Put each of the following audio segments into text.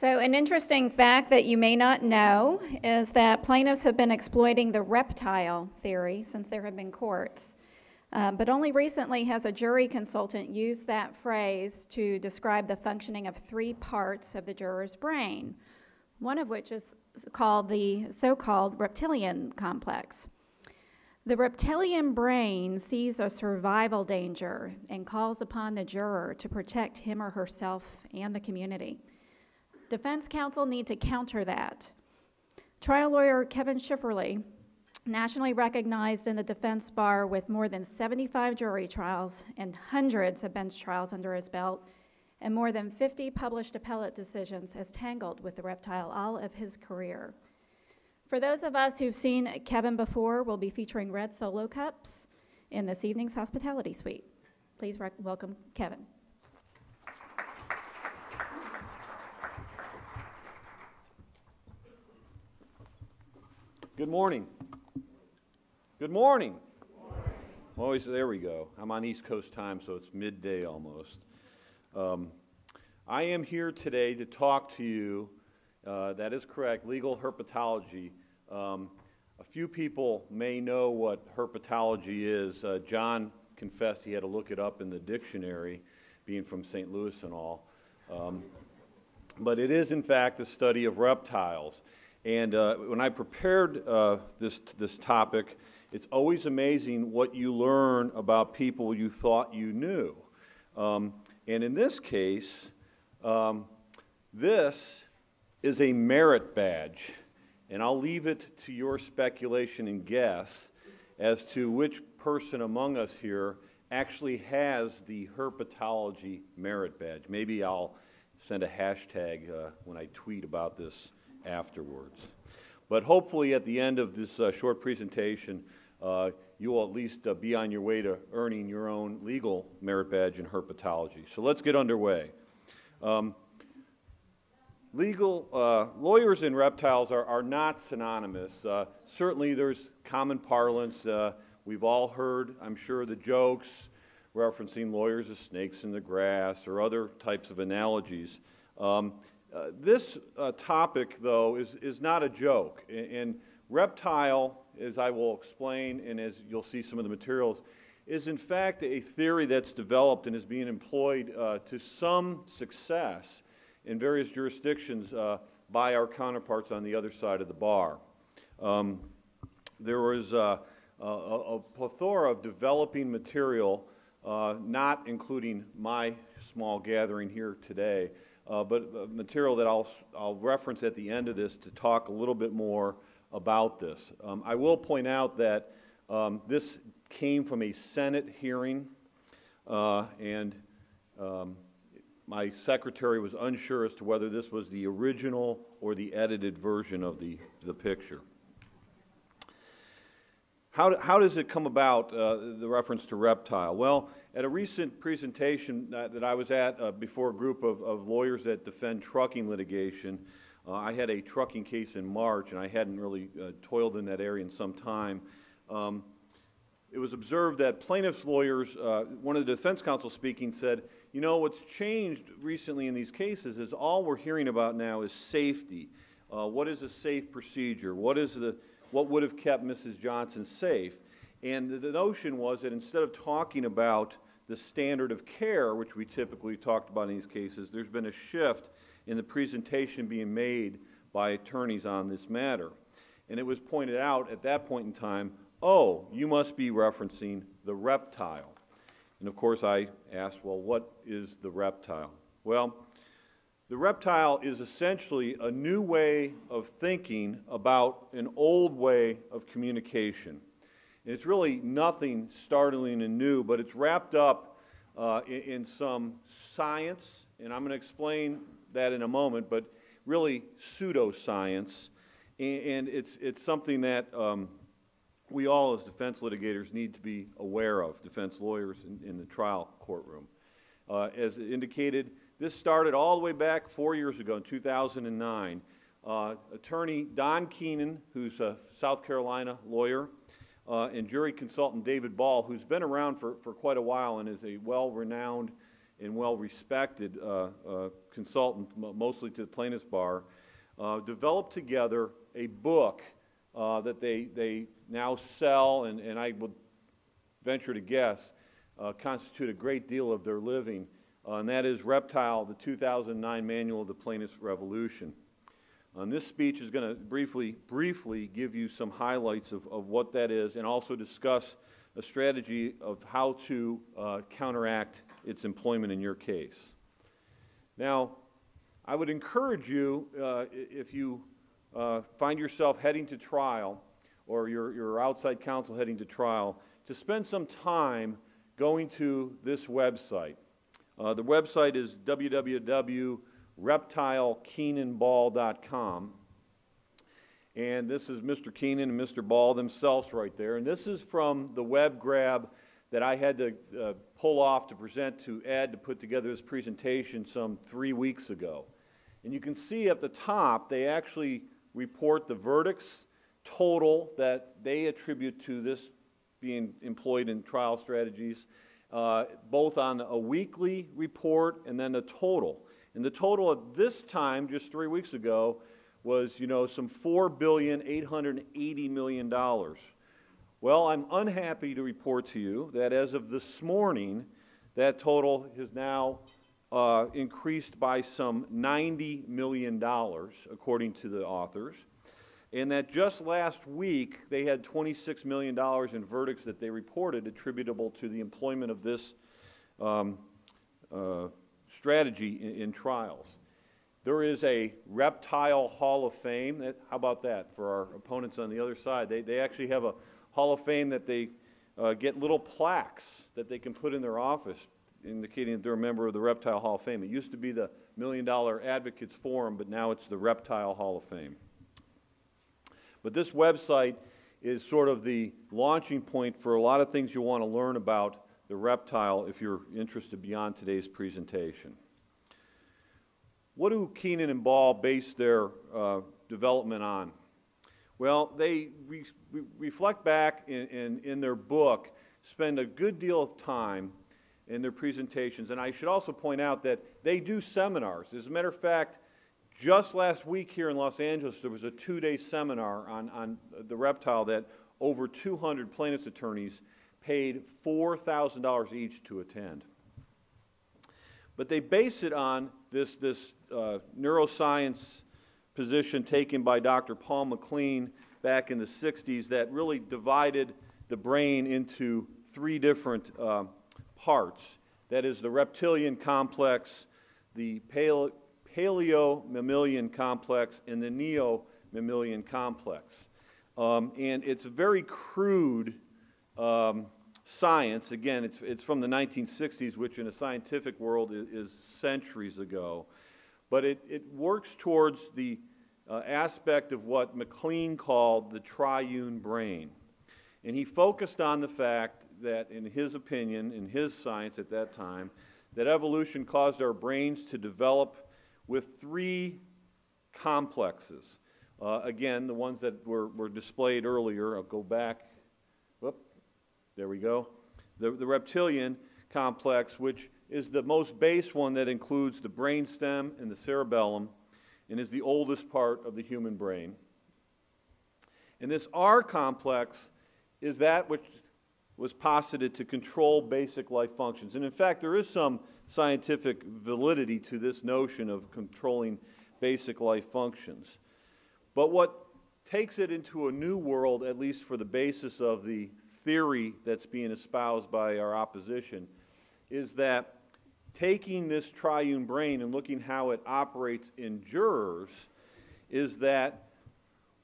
So an interesting fact that you may not know is that plaintiffs have been exploiting the reptile theory since there have been courts. But only recently has a jury consultant used that phrase to describe the functioning of three parts of the juror's brain, one of which is called the so-called reptilian complex. The reptilian brain sees a survival danger and calls upon the juror to protect him or herself and the community. Defense counsel need to counter that. Trial lawyer Kevin Schiferl, nationally recognized in the defense bar with more than 75 jury trials and hundreds of bench trials under his belt, and more than 50 published appellate decisions, has tangled with the reptile all of his career. For those of us who've seen Kevin before, we'll be featuring red solo cups in this evening's hospitality suite. Please welcome Kevin. Good morning. Good morning. Good morning. Always, there we go. I'm on East Coast time, so it's midday almost. I am here today to talk to you, that is correct, legal herpetology. A few people may know what herpetology is. John confessed he had to look it up in the dictionary, being from St. Louis and all. But it is, in fact, the study of reptiles. And when I prepared this topic, it's always amazing what you learn about people you thought you knew. And in this case, this is a merit badge. And I'll leave it to your speculation and guess as to which person among us here actually has the herpetology merit badge. Maybe I'll send a hashtag when I tweet about this afterwards. But hopefully at the end of this short presentation, you will at least be on your way to earning your own legal merit badge in herpetology. So let's get underway. Lawyers and reptiles are not synonymous. Certainly there's common parlance. We've all heard, I'm sure, the jokes referencing lawyers as snakes in the grass or other types of analogies. This topic, though, is not a joke. And reptile, as I will explain and as you'll see some of the materials, is in fact a theory that's developed and is being employed to some success in various jurisdictions by our counterparts on the other side of the bar. There was a plethora of developing material, not including my small gathering here today, but material that I'll reference at the end of this to talk a little bit more about this. I will point out that this came from a Senate hearing, and my secretary was unsure as to whether this was the original or the edited version of the picture. How does it come about, the reference to reptile? Well, at a recent presentation that I was at before a group of lawyers that defend trucking litigation, I had a trucking case in March, and I hadn't really toiled in that area in some time. It was observed that plaintiffs' lawyers, one of the defense counsel speaking said, you know, what's changed recently in these cases is all we're hearing about now is safety. What is a safe procedure? What would have kept Mrs. Johnson safe? And the notion was that instead of talking about the standard of care, which we typically talked about in these cases, there's been a shift in the presentation being made by attorneys on this matter. And it was pointed out at that point in time, oh, you must be referencing the reptile. And of course I asked, well, what is the reptile? Well, the reptile is essentially a new way of thinking about an old way of communication. And it's really nothing startling and new, but it's wrapped up in some science, and I'm going to explain that in a moment, but really pseudoscience. And it's something that we all as defense litigators need to be aware of, defense lawyers in the trial courtroom. As indicated, this started all the way back 4 years ago in 2009. Attorney Don Keenan, who's a South Carolina lawyer, and jury consultant David Ball, who's been around for quite a while and is a well-renowned and well-respected consultant, mostly to the plaintiff's bar, developed together a book that they now sell, and I would venture to guess constitute a great deal of their living, and that is Reptile, the 2009 Manual of the Plaintiff's Revolution. And this speech is going to briefly give you some highlights of what that is, and also discuss a strategy of how to counteract its employment in your case. Now, I would encourage you, if you find yourself heading to trial, or your outside counsel heading to trial, to spend some time going to this website. The website is www.reptilekeenanball.com, and this is Mr. Keenan and Mr. Ball themselves right there, and this is from the web grab that I had to pull off to present to Ed to put together this presentation some 3 weeks ago. And you can see at the top they actually report the verdicts total that they attribute to this being employed in trial strategies, both on a weekly report and then the total. And the total at this time, just 3 weeks ago, was, you know, some $4,880,000,000. Well, I'm unhappy to report to you that as of this morning, that total has now increased by some $90 million, according to the authors, and that just last week they had $26 million in verdicts that they reported attributable to the employment of this strategy in trials. There is a Reptile Hall of Fame. How about that for our opponents on the other side? They actually have a Hall of Fame that they get little plaques that they can put in their office indicating that they're a member of the Reptile Hall of Fame. It used to be the $1 Million Advocates Forum, but now it's the Reptile Hall of Fame. But this website is sort of the launching point for a lot of things you want to learn about the reptile if you're interested beyond today's presentation. What do Keenan and Ball base their development on? Well, they reflect back in their book, spend a good deal of time in their presentations, and I should also point out that they do seminars. As a matter of fact, just last week here in Los Angeles, there was a two-day seminar on the reptile that over 200 plaintiffs' attorneys paid $4,000 each to attend. But they base it on this neuroscience position taken by Dr. Paul MacLean back in the 60s that really divided the brain into three different parts. That is the reptilian complex, the paleo-mammalian complex, and the neo-mammalian complex. And it's very crude science. Again, it's from the 1960s, which in a scientific world is centuries ago. But it works towards the aspect of what MacLean called the triune brain. And he focused on the fact that, in his opinion, in his science at that time, that evolution caused our brains to develop with three complexes. Again, the ones that were displayed earlier. I'll go back. There we go. The reptilian complex, which is the most base one that includes the brainstem and the cerebellum, and is the oldest part of the human brain. And this R complex is that which was posited to control basic life functions. And in fact, there is some scientific validity to this notion of controlling basic life functions. But what takes it into a new world, at least for the basis of the theory that's being espoused by our opposition, is that taking this triune brain and looking how it operates in jurors, is that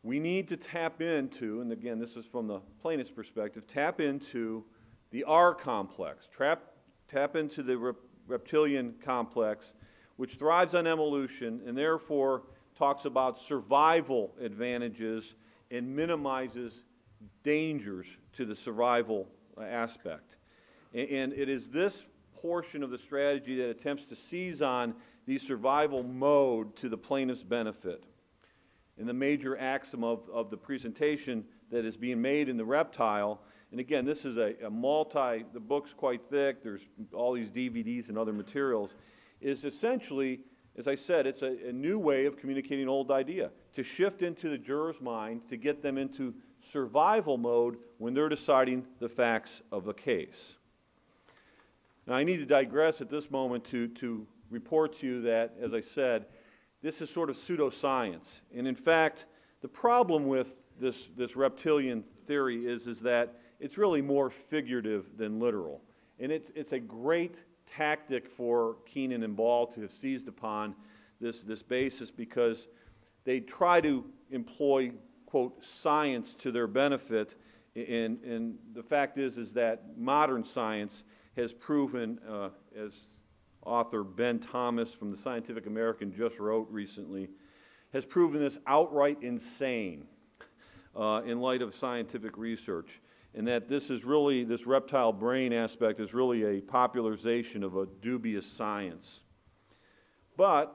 we need to tap into, and again this is from the plaintiff's perspective, tap into the R complex, tap into the reptilian complex, which thrives on evolution and therefore talks about survival advantages and minimizes dangers to the survival aspect. And it is this portion of the strategy that attempts to seize on the survival mode to the plaintiff's benefit. And the major axiom of the presentation that is being made in the reptile And again, this is a multi, the book's quite thick, there's all these DVDs and other materials, is essentially, as I said, it's a new way of communicating an old idea, to shift into the juror's mind, to get them into survival mode when they're deciding the facts of a case. Now, I need to digress at this moment to report to you that, as I said, this is sort of pseudoscience. And in fact, the problem with this reptilian theory is that it's really more figurative than literal. And it's a great tactic for Keenan and Ball to have seized upon this basis, because they try to employ, quote, science to their benefit, and the fact is that modern science has proven, as author Ben Thomas from the Scientific American just wrote recently, has proven this outright insane in light of scientific research, and that this is really, this reptile brain aspect is really a popularization of a dubious science. But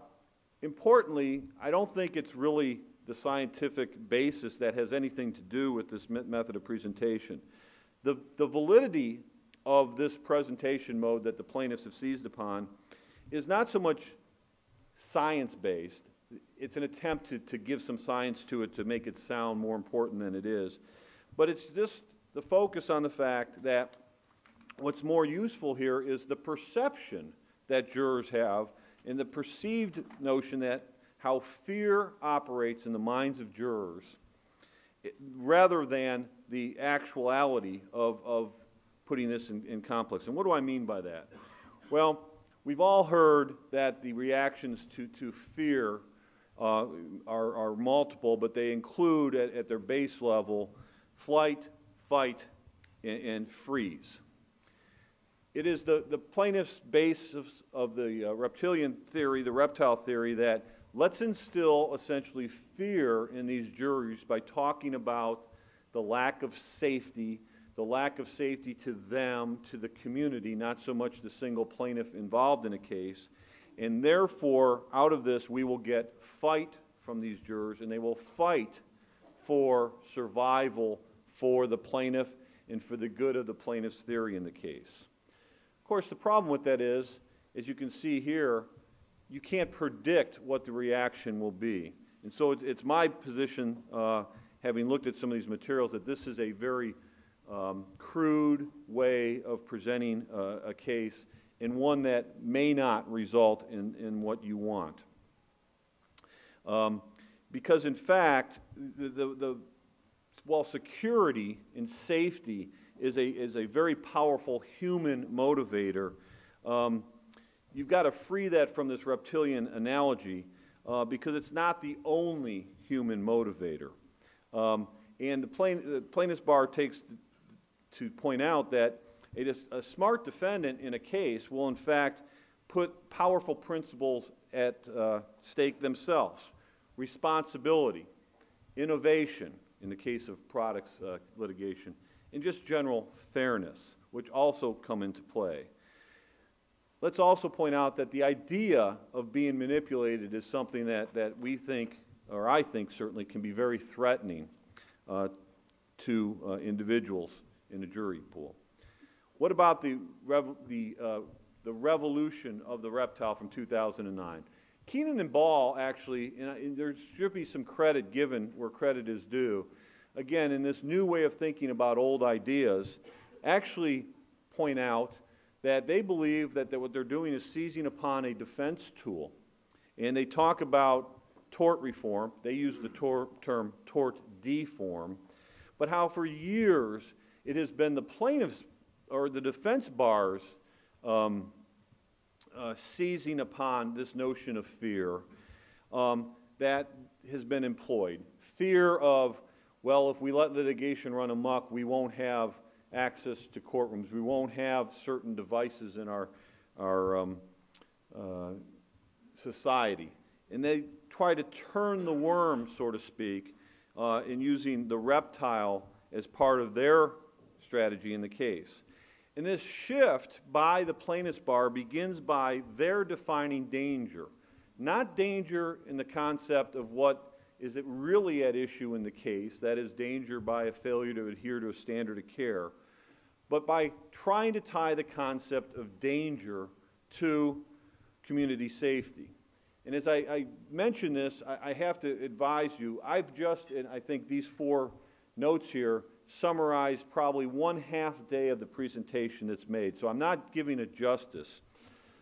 importantly, I don't think it's really the scientific basis that has anything to do with this method of presentation. The validity of this presentation mode that the plaintiffs have seized upon is not so much science-based. It's an attempt to give some science to it to make it sound more important than it is. But it's just the focus on the fact that what's more useful here is the perception that jurors have and the perceived notion that how fear operates in the minds of jurors, rather than the actuality of putting this in complex. And what do I mean by that? Well, we've all heard that the reactions to fear are multiple, but they include at their base level flight, fight, and freeze. It is the plaintiff's base of the reptilian theory, the reptile theory, that let's instill essentially fear in these juries by talking about the lack of safety to them, to the community, not so much the single plaintiff involved in a case. And therefore, out of this, we will get fight from these jurors, and they will fight for survival for the plaintiff and for the good of the plaintiff's theory in the case. Of course, the problem with that is, as you can see here, you can't predict what the reaction will be. And so it's my position, having looked at some of these materials, that this is a very crude way of presenting a case, and one that may not result in what you want. Because in fact, while security and safety is a very powerful human motivator, you've got to free that from this reptilian analogy, because it's not the only human motivator. And the plaintiff's bar takes to point out that a smart defendant in a case will in fact put powerful principles at stake themselves. Responsibility, innovation in the case of products litigation, and just general fairness, which also come into play. Let's also point out that the idea of being manipulated is something that we think, or I think certainly, can be very threatening to individuals in the jury pool. What about the revolution of the reptile from 2009? Keenan and Ball actually, and there should be some credit given where credit is due, again, in this new way of thinking about old ideas, actually point out that they believe that what they're doing is seizing upon a defense tool. And they talk about tort reform. They use the term tort deform, but how for years it has been the plaintiffs or the defense bar's seizing upon this notion of fear that has been employed. Fear of, well, if we let litigation run amok, we won't have access to courtrooms. We won't have certain devices in our society. And they try to turn the worm, so to speak, in using the reptile as part of their strategy in the case. And this shift by the plaintiff's bar begins by their defining danger, not danger in the concept of what is it really at issue in the case, that is danger by a failure to adhere to a standard of care, but by trying to tie the concept of danger to community safety. And as I mention this, I have to advise you, I've just, and I think these four notes here, summarized probably one half day of the presentation that's made. So I'm not giving it justice.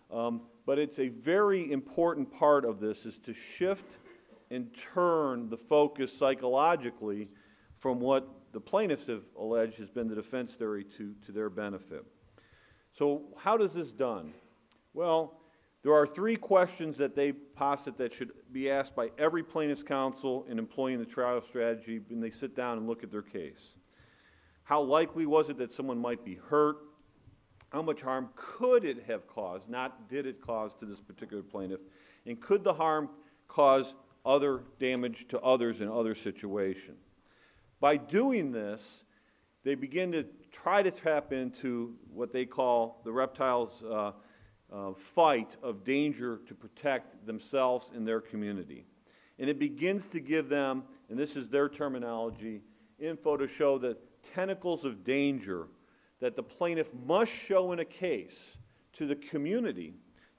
But it's a very important part of this is to shift and turn the focus psychologically from what the plaintiffs have alleged has been the defense theory to their benefit. So how does this done? Well, there are three questions that they posit that should be asked by every plaintiff's counsel in employing the trial strategy when they sit down and look at their case. How likely was it that someone might be hurt? How much harm could it have caused, not did it cause, to this particular plaintiff? And could the harm cause other damage to others in other situations? By doing this, they begin to try to tap into what they call the reptiles' fight of danger to protect themselves and their community. And it begins to give them, and this is their terminology, info to show the tentacles of danger that the plaintiff must show in a case to the community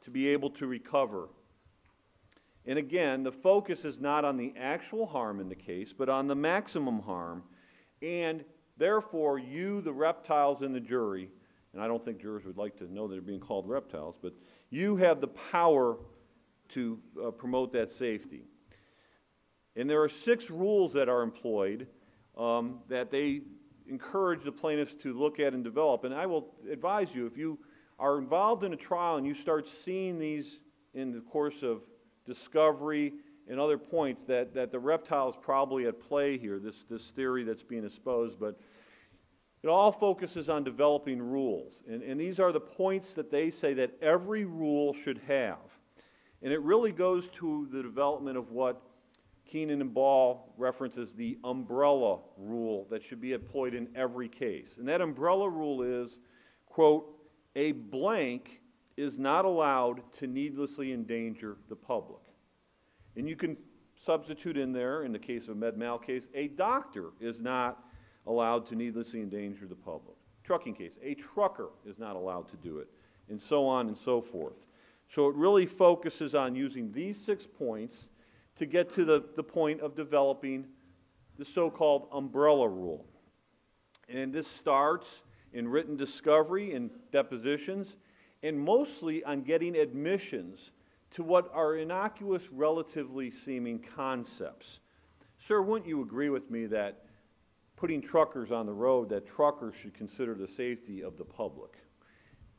to be able to recover. And again, the focus is not on the actual harm in the case, but on the maximum harm. And therefore, you, the reptiles in the jury, and I don't think jurors would like to know they're being called reptiles, but you have the power to promote that safety. And there are 6 rules that are employed that they encourage the plaintiffs to look at and develop. And I will advise you, if you are involved in a trial and you start seeing these in the course of discovery and other points, that the reptile is probably at play here, this theory that's being exposed. But it all focuses on developing rules. And these are the points that they say that every rule should have. And it really goes to the development of what Keenan and Ball references the umbrella rule that should be employed in every case. And that umbrella rule is, quote, a blank is not allowed to needlessly endanger the public. And you can substitute in there, in the case of a med-mal case, a doctor is not allowed to needlessly endanger the public. Trucking case, a trucker is not allowed to do it, and so on and so forth. So it really focuses on using these 6 points to get to the point of developing the so-called umbrella rule. And this starts in written discovery and depositions, and mostly on getting admissions to what are innocuous, relatively seeming concepts. Sir, wouldn't you agree with me that putting truckers on the road, that truckers should consider the safety of the public?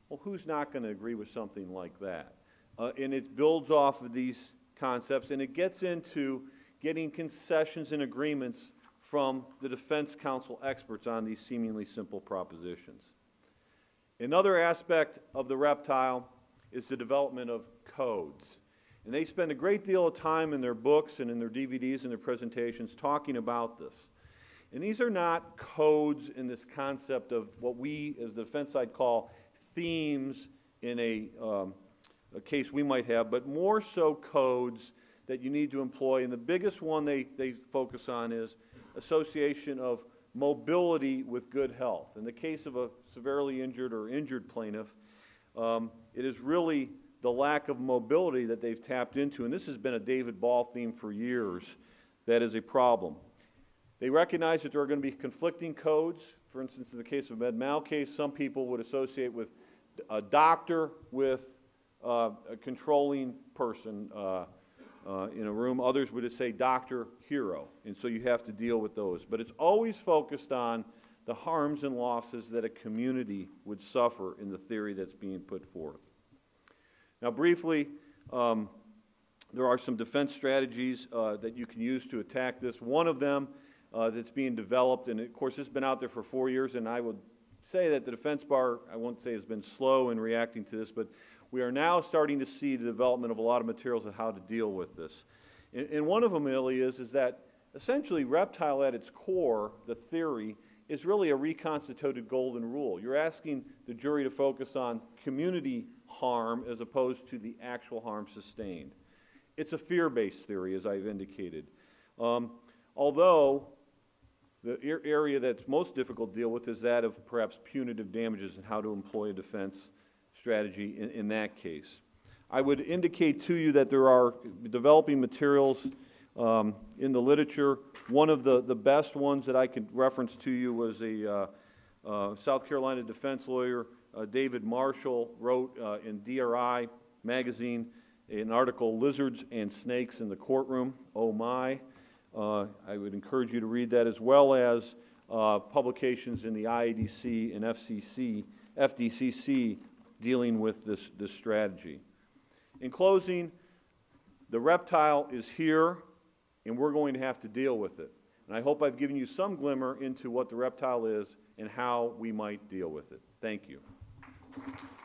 Well, who's not going to agree with something like that? And it builds off of these concepts, and it gets into getting concessions and agreements from the defense counsel experts on these seemingly simple propositions. Another aspect of the reptile is the development of codes. And they spend a great deal of time in their books and in their DVDs and their presentations talking about this. And these are not codes in this concept of what we as the defense side call themes in a case we might have, but more so codes that you need to employ. And the biggest one they focus on is association of mobility with good health. In the case of a severely injured or injured plaintiff, it is really the lack of mobility that they've tapped into. And this has been a David Ball theme for years. That is a problem. They recognize that there are going to be conflicting codes. For instance, in the case of a med-mal case, some people would associate with a doctor with a controlling person in a room. Others would say doctor, hero. And so you have to deal with those. But it's always focused on the harms and losses that a community would suffer in the theory that's being put forth. Now briefly, there are some defense strategies that you can use to attack this. One of them that's being developed, and of course it's been out there for 4 years, and I would say that the defense bar, I won't say has been slow in reacting to this, but we are now starting to see the development of a lot of materials on how to deal with this. And one of them really is that essentially reptile at its core, the theory, is really a reconstituted golden rule. You're asking the jury to focus on community harm as opposed to the actual harm sustained. It's a fear-based theory, as I've indicated. Although The area that's most difficult to deal with is that of perhaps punitive damages and how to employ a defense strategy in that case. I would indicate to you that there are developing materials in the literature. One of the best ones that I could reference to you was a South Carolina defense lawyer, David Marshall, wrote in DRI magazine an article, Lizards and Snakes in the Courtroom, Oh My. I would encourage you to read that, as well as publications in the IADC and FDCC dealing with this strategy. In closing, the reptile is here, and we're going to have to deal with it. And I hope I've given you some glimmer into what the reptile is and how we might deal with it. Thank you.